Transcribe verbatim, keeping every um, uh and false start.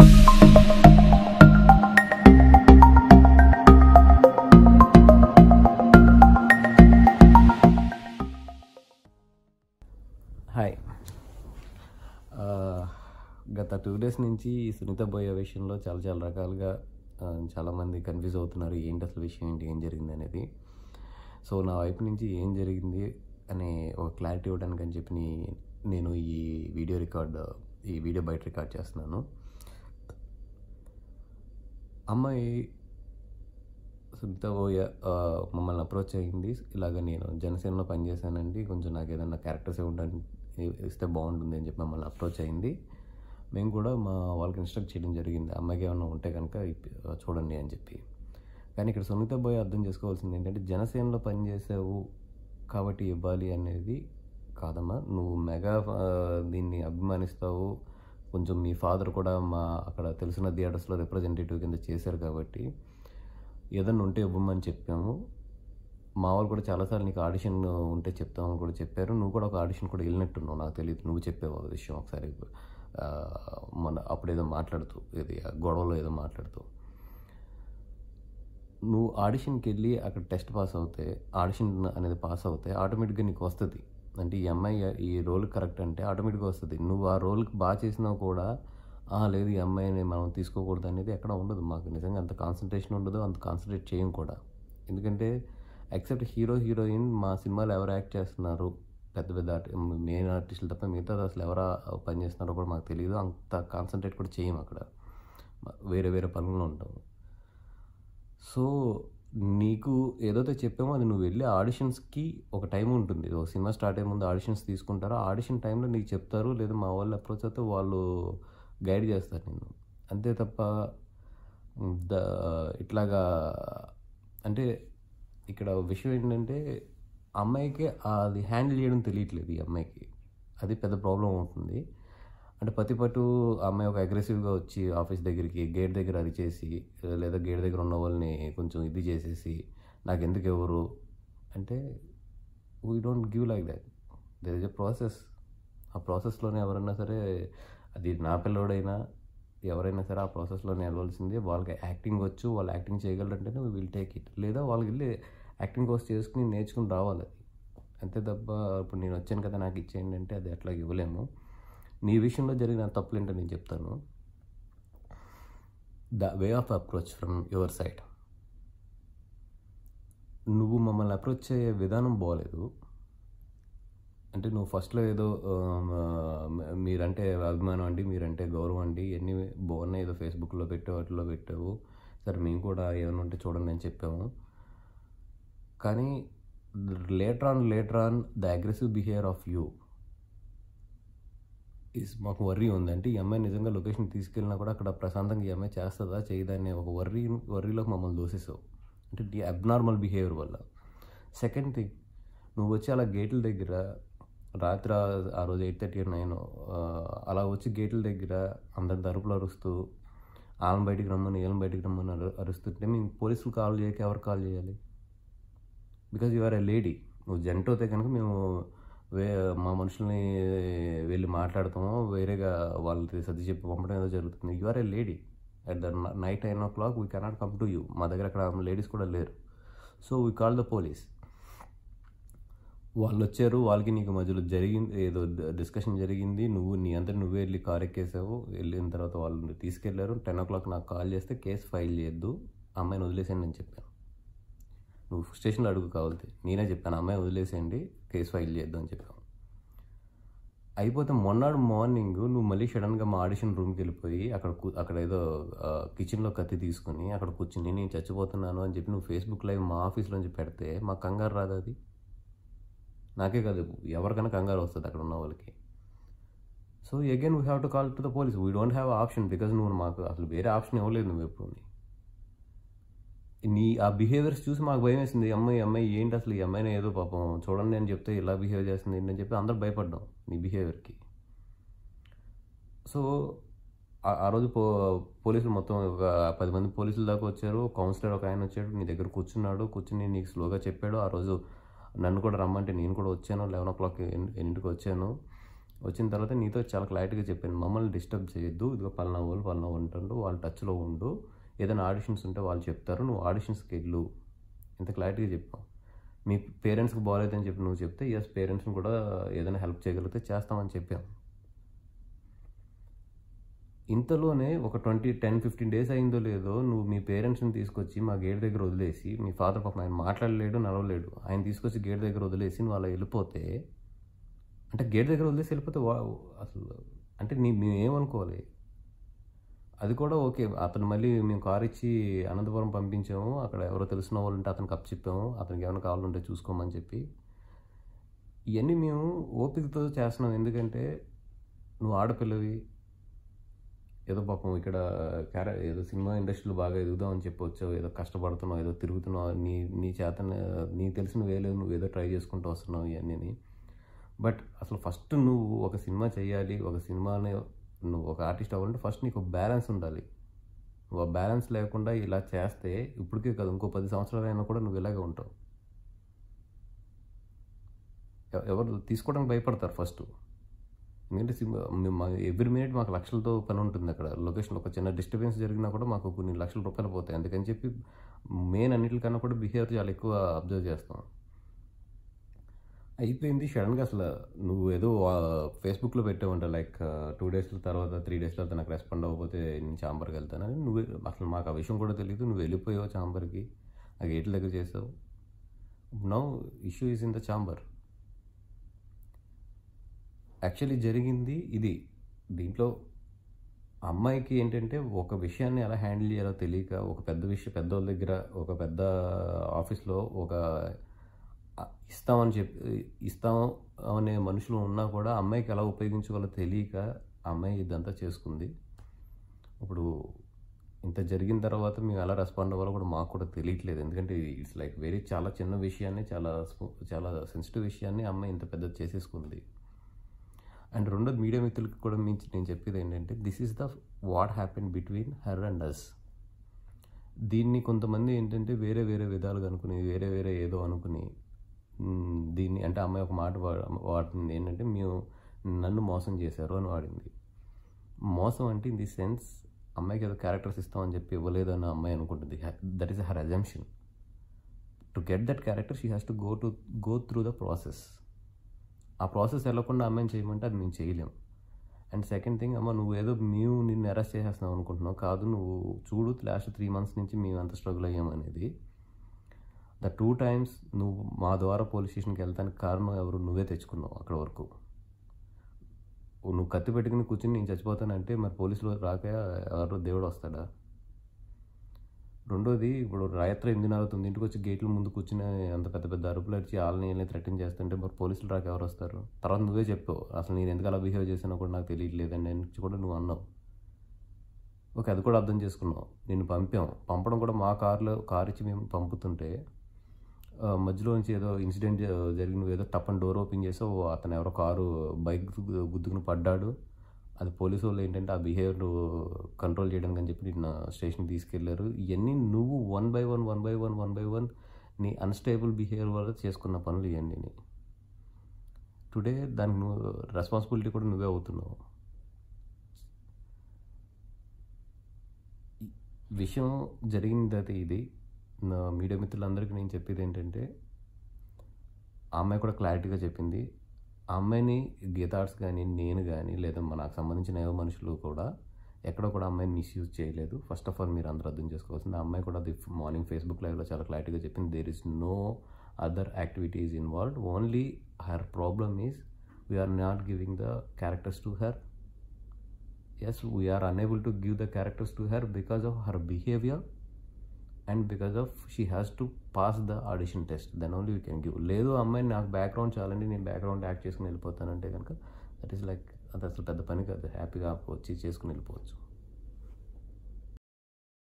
Hi, uh, Ganta Studios nunchi Sunitha Boya vision lo chala chala rakaluga chala mandi confuse avutunnaru enti asalu vishayam enti em jarigindi anedi. So na vaip nunchi em jarigindi ane oka clarity ivvadaniki ani cheppi nenu ee video record ee video byte record chestunnanu. Ammayi Sunitha Boya mammalni approach ayindi ilaga nenu Janasena lo pani chesanandi koncham naaku edanna characters ivvandi ఇస్తే బాగుంటుంది అని చెప్పి మమ్మల్ని approach అయింది. మేము కూడా మా వాళ్ళకి ఇన్స్ట్రక్ట్ చేయడం జరిగింది, అమ్మాయికి ఏమన్నా ఉంటే కనుక చూడండి అని చెప్పి. కానీ ఇక్కడ సునీత బోయ్ అర్థం చేసుకోవాల్సింది ఏంటంటే, జనసేనలో పనిచేసావు కాబట్టి ఇవ్వాలి అనేది కాదమ్మా, నువ్వు మెగా దీన్ని అభిమానిస్తావు, కొంచెం మీ ఫాదర్ కూడా మా అక్కడ తెలిసిన థియేటర్స్లో రిప్రజెంటేటివ్ కింద చేశారు కాబట్టి ఏదన్నా ఉంటే ఇవ్వమని చెప్పాము. మా వాళ్ళు కూడా చాలాసార్లు నీకు ఆడిషన్ ఉంటే చెప్తామని కూడా చెప్పారు. నువ్వు కూడా ఒక ఆడిషన్ కూడా వెళ్ళినట్టున్నావు, నాకు తెలియదు, నువ్వు చెప్పేవా విషయం ఒకసారి మన అప్పుడేదో మాట్లాడుతూ, ఇది గొడవలో ఏదో మాట్లాడుతూ. నువ్వు ఆడిషన్కి వెళ్ళి అక్కడ టెస్ట్ పాస్ అవుతే, ఆడిషన్ అనేది పాస్ అవుతే ఆటోమేటిక్గా నీకు వస్తుంది. అంటే ఈ అమ్మాయి ఈ రోల్ కరెక్ట్ అంటే ఆటోమేటిక్గా వస్తుంది. నువ్వు ఆ రోల్కి బాగా చేసినా కూడా లేదు ఈ అమ్మాయిని మనం తీసుకోకూడదు అనేది ఎక్కడ ఉండదు. మాకు నిజంగా అంత కాన్సన్ట్రేషన్ ఉండదు, అంత కాన్సన్ట్రేట్ చేయం కూడా. ఎందుకంటే ఎక్సెప్ట్ హీరో హీరోయిన్ మా సినిమాలు ఎవరు యాక్ట్ చేస్తున్నారు, పెద్ద పెద్ద మెయిన్ ఆర్టిస్టులు తప్ప మిగతా అసలు ఎవరు పనిచేస్తున్నారో కూడా మాకు తెలియదు, అంత కాన్సన్ట్రేట్ కూడా చేయము, అక్కడ వేరే వేరే పనుల్లో ఉంటాము. సో నీకు ఏదైతే చెప్పామో అది నువ్వు వెళ్ళి ఆడిషన్స్కి ఒక టైం ఉంటుంది, ఒక సినిమా స్టార్ట్ అయ్యే ముందు ఆడిషన్స్ తీసుకుంటారు. ఆడిషన్ టైంలో నీకు చెప్తారు, లేదా మా వాళ్ళు అప్రోచ్ అయితే వాళ్ళు గైడ్ చేస్తారు నిన్ను, అంతే తప్ప ద ఇట్లాగా. అంటే ఇక్కడ విషయం ఏంటంటే, అమ్మాయికి అది హ్యాండిల్ చేయడం తెలియట్లేదు, ఈ అమ్మాయికి అది పెద్ద ప్రాబ్లం అవుతుంది. అంటే ప్రతి పట్టు అమ్మాయి ఒక అగ్రెసివ్గా వచ్చి ఆఫీస్ దగ్గరికి గేట్ దగ్గర అది చేసి, లేదా గేట్ దగ్గర ఉన్న వాళ్ళని కొంచెం ఇది చేసేసి, నాకు ఎందుకు ఎవరు అంటే, we don't give like that. There is a process. ఆ ప్రాసెస్లోనే ఎవరైనా సరే, అది నా పిల్లోడైనా ఎవరైనా సరే, ఆ ప్రాసెస్లోనే వెళ్ళవలసిందే. వాళ్ళకి యాక్టింగ్ వచ్చు, వాళ్ళు యాక్టింగ్ చేయగలరంటేనే వీ విల్ టేక్ ఇట్, లేదా వాళ్ళకి వెళ్ళి యాక్టింగ్ కోర్స్ చేసుకుని నేర్చుకుని రావాలి, అంతే తప్ప ఇప్పుడు నేను వచ్చాను కదా నాకు ఇచ్చేయండి అంటే అది అట్లా ఇవ్వలేము. నీ విషయంలో జరిగిన తప్పులు ఏంటో నేను చెప్తాను. The way of approach from your side, నువ్వు మమ్మల్ని అప్రోచ్ చేయే విధానం బాగలేదు. అంటే నువ్వు ఫస్ట్లో ఏదో మీరంటే అభిమానం అండి, మీరంటే గౌరవం అండి, ఇవన్నీ బాగున్నాయి, ఏదో ఫేస్బుక్లో పెట్టావు, వాటిలో పెట్టావు, సరే మేము కూడా ఏమైనా ఉంటే చూడండి అని చెప్పాము. కానీ later on later on the aggressive behaviour of you is మాకు వర్రీ ఉందంటే, ఈ అమ్మాయి నిజంగా లొకేషన్ తీసుకెళ్ళినా కూడా అక్కడ ప్రశాంతంగా ఈ అమ్మాయి చేస్తుందా చేయదా అనే ఒక వర్రీ వర్రీలోకి మమ్మల్ని దోసేసావు, అంటే ది అబ్నార్మల్ బిహేవియర్ వల్ల. సెకండ్ థింగ్, నువ్వు వచ్చి అలా గేట్ల దగ్గర రాత్రి ఆ రోజు ఎయిట్ థర్టీ నైన్ అలా వచ్చి గేట్ల దగ్గర అందరి తరపులు అరుస్తూ, వాళ్ళని బయటికి రమ్మని వీళ్ళని బయటికి రమ్మని అరుస్తుంటే మేము పోలీసులు కాల్ చేయక ఎవరు కాల్ చేయాలి? Because you are a lady. నువ్వు జంట అయితే కనుక మేము వే మా మనుషుల్ని వెళ్ళి మాట్లాడతాము, వేరేగా వాళ్ళకి సర్ది చెప్పి పంపడం ఏదో జరుగుతుంది. You are a lady. At the night nine o'clock we cannot come to you. మా దగ్గర అక్కడ లేడీస్ కూడా లేరు. So we call the police. వాళ్ళు వచ్చారు, వాళ్ళకి నీకు మధ్యలో జరిగింది ఏదో డిస్కషన్ జరిగింది, నువ్వు నీ అంతా నువ్వే వెళ్ళి కార్ ఎక్కేసావు. వెళ్ళిన తర్వాత వాళ్ళు తీసుకెళ్ళారు. టెన్ ఓ క్లాక్ నాకు కాల్ చేస్తే కేసు ఫైల్ చేయొద్దు, అమ్మాయిని వదిలేసేయండి అని చెప్పాను. నువ్వు స్టేషన్లో అడుగు కావాలి, నేనే చెప్పాను అమ్మాయి వదిలేసేయండి కేసు ఫైల్ చేయొద్దు అని చెప్పాను. అయిపోతే మొన్నడు మార్నింగ్ నువ్వు మళ్ళీ సడన్గా మా ఆడిషన్ రూమ్కి వెళ్ళిపోయి అక్కడ అక్కడ ఏదో కిచెన్లో కత్తి తీసుకుని అక్కడ కూర్చుని నేను చచ్చిపోతున్నాను అని చెప్పి నువ్వు ఫేస్బుక్ లైవ్ మా ఆఫీస్లో నుంచి పెడితే మా కంగారు రాదు? అది నాకే కాదు, ఎవరికైనా కంగారు వస్తుంది అక్కడ ఉన్న వాళ్ళకి. So again we have to call to the police. We don't have option because నువ్వు మాకు అసలు వేరే ఆప్షన్ ఇవ్వలేదు. నువ్వు ఎప్పుడు నీ ఆ బిహేవియర్స్ చూసి మాకు భయం వేసింది. అమ్మాయి అమ్మాయి ఏంటి అసలు, ఈ అమ్మాయిని ఏదో పాపం చూడండి అని చెప్తే ఇలా బిహేవ్ చేస్తుంది ఏంటని చెప్పి అందరూ భయపడ్డాం నీ బిహేవియర్కి. సో ఆ రోజు పో పోలీసులు మొత్తం ఒక పది మంది పోలీసుల దాకా వచ్చారు. కౌన్సిలర్ ఒక ఆయన వచ్చాడు, నీ దగ్గర కూర్చున్నాడు, కూర్చుని నీకు స్లోగా చెప్పాడు. ఆ రోజు నన్ను కూడా రమ్మంటే నేను కూడా వచ్చాను, లెవెన్ ఓ క్లాక్ ఎన్నింటికి వచ్చాను. వచ్చిన తర్వాత నీతో చాలా క్లారిటీగా చెప్పాను, మమ్మల్ని డిస్టర్బ్ చేయొద్దు, ఇదిగో పలానా వాళ్ళు పలానా ఉంటాడు, వాళ్ళు టచ్లో ఉండు, ఏదైనా ఆడిషన్స్ ఉంటే వాళ్ళు చెప్తారు, నువ్వు ఆడిషన్స్కి వెళ్ళు, ఇంత క్లారిటీగా చెప్పావు. మీ పేరెంట్స్కి బాగోలేదని చెప్పి నువ్వు చెప్తే ఎస్ పేరెంట్స్ని కూడా ఏదైనా హెల్ప్ చేయగలిగితే చేస్తామని చెప్పాం. ఇంతలోనే ఒక ట్వంటీ టెన్ ఫిఫ్టీన్ డేస్ అయిందో లేదో నువ్వు మీ పేరెంట్స్ని తీసుకొచ్చి మా గేట్ దగ్గర వదిలేసి, మీ ఫాదర్ పాపం ఆయన మాట్లాడలేడు నడవలేడు, ఆయన తీసుకొచ్చి గేట్ దగ్గర వదిలేసి నువ్వు అలా వెళ్ళిపోతే, అంటే గేట్ దగ్గర వదిలేసి వెళ్ళిపోతే వా అసలు అంటే నీ మేమేమనుకోవాలి. అది కూడా ఓకే, అతను మళ్ళీ మేము కారు ఇచ్చి అనంతపురం పంపించాము, అక్కడ ఎవరో తెలిసిన వాళ్ళు ఉంటే అతనికి అప్ చెప్పాము, అతనికి ఏమైనా కావాలంటే చూసుకోమని చెప్పి. ఇవన్నీ మేము ఓపికతో చేస్తున్నాం, ఎందుకంటే నువ్వు ఆడపిల్లవి, ఏదో పాపం ఇక్కడ క్యార ఏదో సినిమా ఇండస్ట్రీలో బాగా ఎదుగుదామని చెప్పి వచ్చావు, ఏదో కష్టపడుతున్నావు, ఏదో తిరుగుతున్నావు, నీ నీ చేత నీ తెలిసిన వేలేదు, నువ్వు ఏదో ట్రై చేసుకుంటూ వస్తున్నావు ఇవన్నీ. బట్ అసలు ఫస్ట్ నువ్వు ఒక సినిమా చేయాలి, ఒక సినిమానే నువ్వు ఒక ఆర్టిస్ట్ అవ్వాలంటే ఫస్ట్ నీకు బ్యాలెన్స్ ఉండాలి. నువ్వు ఆ బ్యాలెన్స్ లేకుండా ఇలా చేస్తే ఇప్పటికే కాదు ఇంకో పది సంవత్సరాలైనా కూడా నువ్వు ఇలాగే ఉంటావు. ఎవరు తీసుకోవడానికి భయపడతారు ఫస్ట్, ఎందుకంటే ఎవ్రీ మినిట్ మాకు లక్షలతో పని ఉంటుంది అక్కడ లొకేషన్లో. ఒక చిన్న డిస్టర్బెన్స్ జరిగినా కూడా మాకు కొన్ని లక్షల రూపాయలు పోతాయి, అందుకని చెప్పి మెయిన్ అన్నిటికన్నా కూడా బిహేవియర్ చాలా ఎక్కువ అబ్జర్వ్ చేస్తాం. అయిపోయింది సడన్గా, అసలు నువ్వు ఏదో ఫేస్బుక్లో పెట్టావంట, లైక్ టూ డేస్ల తర్వాత త్రీ డేస్లో నాకు రెస్పాండ్ అవ్వకపోతే నేను ఛాంబర్కి వెళ్తానని. నువ్వు అసలు మాకు ఆ విషయం కూడా తెలియదు, నువ్వు వెళ్ళిపోయావు ఛాంబర్కి, ఆ గేట్ల దగ్గర చేసావు. Now issue is in the chamber. Actually జరిగింది ఇది. దీంట్లో అమ్మాయికి ఏంటంటే ఒక విషయాన్ని ఎలా హ్యాండిల్ చేయాలో తెలియక ఒక పెద్ద విషయం పెద్దవాళ్ళ దగ్గర ఒక పెద్ద ఆఫీస్లో ఒక ఇస్తామని చెప్పి ఇస్తాం అనే మనుషులు ఉన్నా కూడా అమ్మాయికి ఎలా ఉపయోగించుకోవాలో తెలియక అమ్మాయి ఇదంతా చేసుకుంది. ఇప్పుడు ఇంత జరిగిన తర్వాత మేము ఎలా రెస్పాండ్ అవ్వాలో కూడా మాకు కూడా తెలియట్లేదు, ఎందుకంటే ఇట్స్ లైక్ వెరీ చాలా చిన్న విషయాన్ని చాలా చాలా సెన్సిటివ్ విషయాన్ని అమ్మాయి ఇంత పెద్ద చేసేసుకుంది. అండ్ రెండోది మీడియా మిత్రులకి కూడా మించి నేను చెప్పేది ఏంటంటే, this is the what happen between her and us. దీన్ని కొంతమంది ఏంటంటే వేరే వేరే విధాలుగా అనుకుని వేరే వేరే ఏదో అనుకుని దీన్ని, అంటే అమ్మాయి ఒక మాట వాడుతుంది ఏంటంటే, మేము నన్ను మోసం చేశారు అని వాడింది. మోసం అంటే ఇన్ ది సెన్స్ అమ్మాయికి ఏదో క్యారెక్టర్స్ ఇస్తామని చెప్పి ఇవ్వలేదు అని అమ్మాయి అనుకుంటుంది. That is her assumption. To get that character she has to go to go through the process. ఆ ప్రాసెస్ వెళ్ళకుండా అమ్మాయిని చేయమంటే అది మేము చేయలేము. అండ్ సెకండ్ థింగ్, అమ్మ నువ్వు ఏదో మేము నిన్ను అరెస్ట్ చేసేస్తున్నావు అనుకుంటున్నావు, కాదు నువ్వు చూడు లాస్ట్ త్రీ మంత్స్ నుంచి మేము అంత స్ట్రగుల్ అయ్యామనేది. ద టూ టైమ్స్ నువ్వు మా ద్వారా పోలీస్ స్టేషన్కి వెళ్తానికి కారణం ఎవరు, నువ్వే తెచ్చుకున్నావు. అక్కడ వరకు నువ్వు కత్తి పెట్టుకుని కూర్చుని నేను చచ్చిపోతానంటే మరి పోలీసులు రాక ఎవరో దేవుడు వస్తాడా? రెండోది, ఇప్పుడు రాత్రి ఎనిమిదిన్నర తొమ్మిదింటికి వచ్చి గేట్ల ముందు కూర్చుని అంత పెద్ద పెద్ద అరుపులు అరిచి వాళ్ళని వెళ్ళి థ్రెటన్ చేస్తుంటే మరి పోలీసులు రాక ఎవరు వస్తారు? తర్వాత నువ్వే చెప్పావు అసలు నేను ఎందుకు అలా బిహేవ్ చేసినా కూడా నాకు తెలియట్లేదండి అని కూడా నువ్వు అన్నావు. ఓకే, అది కూడా అర్థం చేసుకున్నావు. నిన్ను పంపాము, పంపడం కూడా మా కారులో కారు ఇచ్చి మేము పంపుతుంటే మధ్యలో నుంచి ఏదో ఇన్సిడెంట్ జరిగిన ఏదో టప్పని డోర్ ఓపెన్ చేసావు, అతను ఎవరో కారు బైక్ గుద్దుకుని పడ్డాడు. అది పోలీసు వాళ్ళు ఏంటంటే ఆ బిహేవియర్ కంట్రోల్ చేయడానికి అని చెప్పి నిన్న స్టేషన్కి తీసుకెళ్ళారు. ఇవన్నీ నువ్వు one by one one by one one by one నీ అన్స్టేబుల్ బిహేవియర్ వల్ల చేసుకున్న పనులు ఇవన్నీ. టుడే దానికి నువ్వు రెస్పాన్సిబిలిటీ కూడా నువ్వే అవుతున్నావు. విషయం జరిగిందైతే ఇది. నా మీడియా మిత్రులందరికీ నేను చెప్పేది ఏంటంటే, ఆ అమ్మాయి కూడా క్లారిటీగా చెప్పింది. ఆ అమ్మాయిని గీతార్స్ కానీ నేను కానీ లేదా నాకు సంబంధించిన ఏవో మనుషులు కూడా ఎక్కడ కూడా అమ్మాయిని మిస్యూజ్ చేయలేదు. ఫస్ట్ ఆఫ్ ఆల్ మీరు అందరూ అర్థం చేసుకోవాల్సింది, ఆ అమ్మాయి కూడా అది మార్నింగ్ ఫేస్బుక్ లైవ్లో చాలా క్లారిటీగా చెప్పింది, there is no other activities involved, only her problem is we are not giving the characters to her. yes we are unable to give the characters to her because of her behavior and because of she has to pass the audition test, then only we can give. లేదు అమ్మాయి నాకు background చాలండి, నేను background act చేసుకుని వెళ్ళిపోతానంటే కనుక that is like అది అసలు పెద్ద పని కాదు, హ్యాపీగా వచ్చి చేసుకుని వెళ్ళిపోవచ్చు.